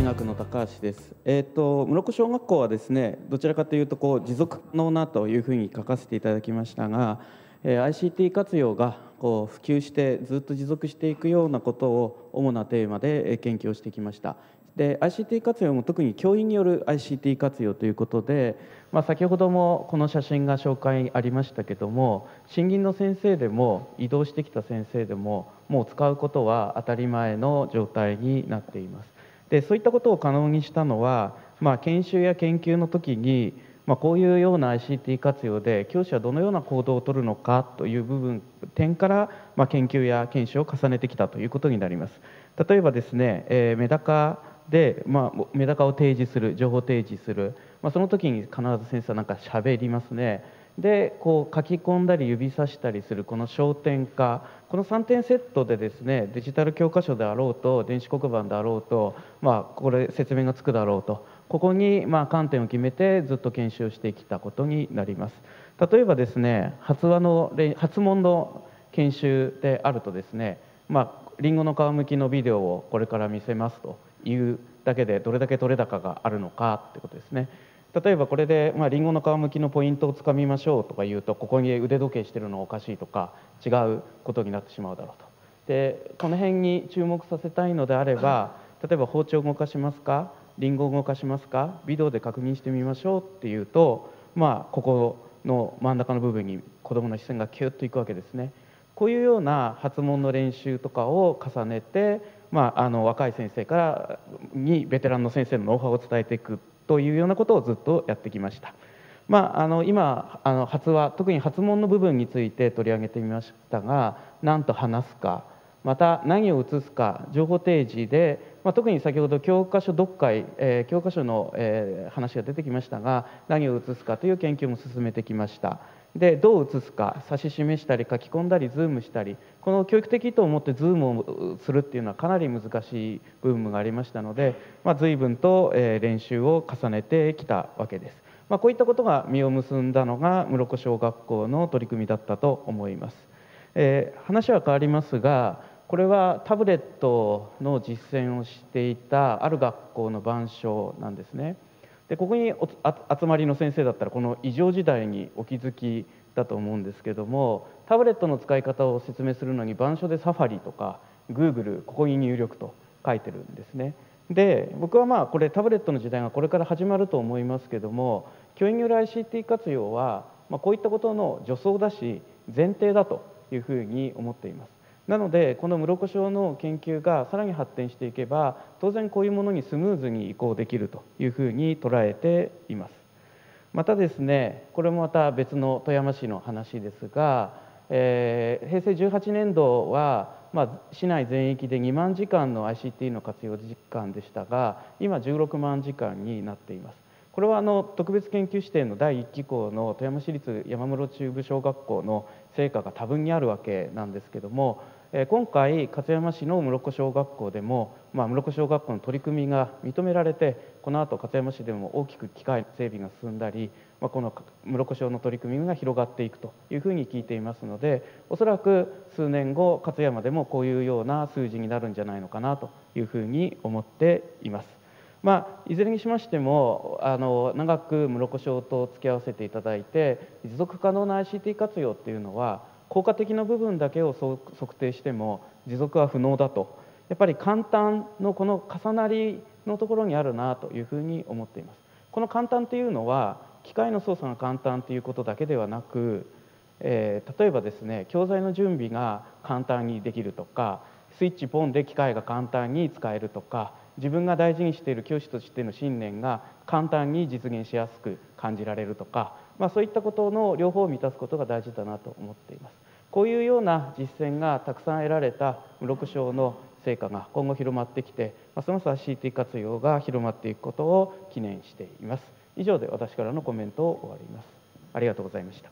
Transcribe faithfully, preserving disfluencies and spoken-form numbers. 大学の高橋です。えっと室子小学校はですね、どちらかというとこう持続可能なというふうに書かせていただきましたが、えー、アイシーティー 活用がこう普及してずっと持続していくようなことを主なテーマで研究をしてきました。で、アイシーティー 活用も特に教員による アイシーティー 活用ということで、まあ、先ほどもこの写真が紹介ありましたけども、新任の先生でも移動してきた先生でももう使うことは当たり前の状態になっています。でそういったことを可能にしたのは、まあ、研修や研究の時に、まあ、こういうような アイシーティー 活用で教師はどのような行動をとるのかという部分点から、まあ、研究や研修を重ねてきたということになります。例えばですね、えー、メダカで、まあ、メダカを提示する、情報提示する、まあ、その時に必ず先生はなんか喋りますね。でこう書き込んだり指さしたりするこの焦点化、このさんてんセットでですね、デジタル教科書であろうと電子黒板であろうと、まあ、これ説明がつくだろうと、ここにまあ観点を決めてずっと研修してきたことになります。例えばですね、発話の発問の研修であるとですね、まあ、リンゴの皮むきのビデオをこれから見せますというだけでどれだけ取れ高があるのかってことですね。例えばこれで、まあ、リンゴの皮むきのポイントをつかみましょうとか言うと、ここに腕時計してるのおかしいとか違うことになってしまうだろうと。でこの辺に注目させたいのであれば、例えば包丁を動かしますか、リンゴを動かしますか、ビデオで確認してみましょうっていうと、まあ、ここの真ん中の部分に子どもの視線がキュッといくわけですね。こういうような発問の練習とかを重ねて、まあ、あの若い先生からにベテランの先生のノウハウを伝えていくというようなことをずっとやってきました。まあ、あの今あの発話、特に発問の部分について取り上げてみましたが、何と話すか、また何を写すか、情報提示で、まあ、特に先ほど教科書読解、えー、教科書の、えー、話が出てきましたが、何を写すかという研究も進めてきました。でどう写すか、指し示したり書き込んだりズームしたり、この教育的意図を持ってズームをするっていうのはかなり難しい部分がありましたので、まあ、随分と練習を重ねてきたわけです。まあ、こういったことが実を結んだのが室子小学校の取り組みだったと思います。えー、話は変わりますが、これはタブレットの実践をしていたある学校の板書なんですね。でここに集まりの先生だったらこの異常事態にお気づきだと思うんですけども、タブレットの使い方を説明するのに板書でサファリとか グーグル、 ここに入力と書いてるんですね。で僕はまあこれタブレットの時代がこれから始まると思いますけども、教員による アイシーティー 活用は、まあ、こういったことの助走だし前提だというふうに思っています。なのでこの室子小の研究がさらに発展していけば、当然こういうものにスムーズに移行できるというふうに捉えています。またですね、これもまた別の富山市の話ですが、えー、へいせいじゅうはちねんどは、まあ、市内全域でにまんじかんの アイシーティー の活用実感でしたが、今じゅうろくまんじかんになっています。これはあの特別研究指定のだいいっきこうの富山市立山室中部小学校の成果が多分にあるわけなんですけども、今回勝山市の室子小学校でも、まあ、室子小学校の取り組みが認められて、この後勝山市でも大きく機械整備が進んだり、まあ、この室子小の取り組みが広がっていくというふうに聞いていますので、おそらく数年後勝山でもこういうような数字になるんじゃないのかなというふうに思っています。まあ、いずれにしましてもあの長く室子小と付き合わせていただいて、持続可能な アイシーティー 活用っていうのは効果的な部分だけを測定しても持続は不能だと、やっぱり簡単のこの重なりのところにあるなというふうに思っています。この簡単というのは機械の操作が簡単ということだけではなく、えー、例えばですね、教材の準備が簡単にできるとか、スイッチポンで機械が簡単に使えるとか、自分が大事にしている教師としての信念が簡単に実現しやすく感じられるとか、まあ、そういったことの両方を満たすことが大事だなと思っています。こういうような実践がたくさん得られた室子小の成果が今後広まってきて、ますます アイシーティー 活用が広まっていくことを記念しています。以上で私からのコメントを終わります。ありがとうございました。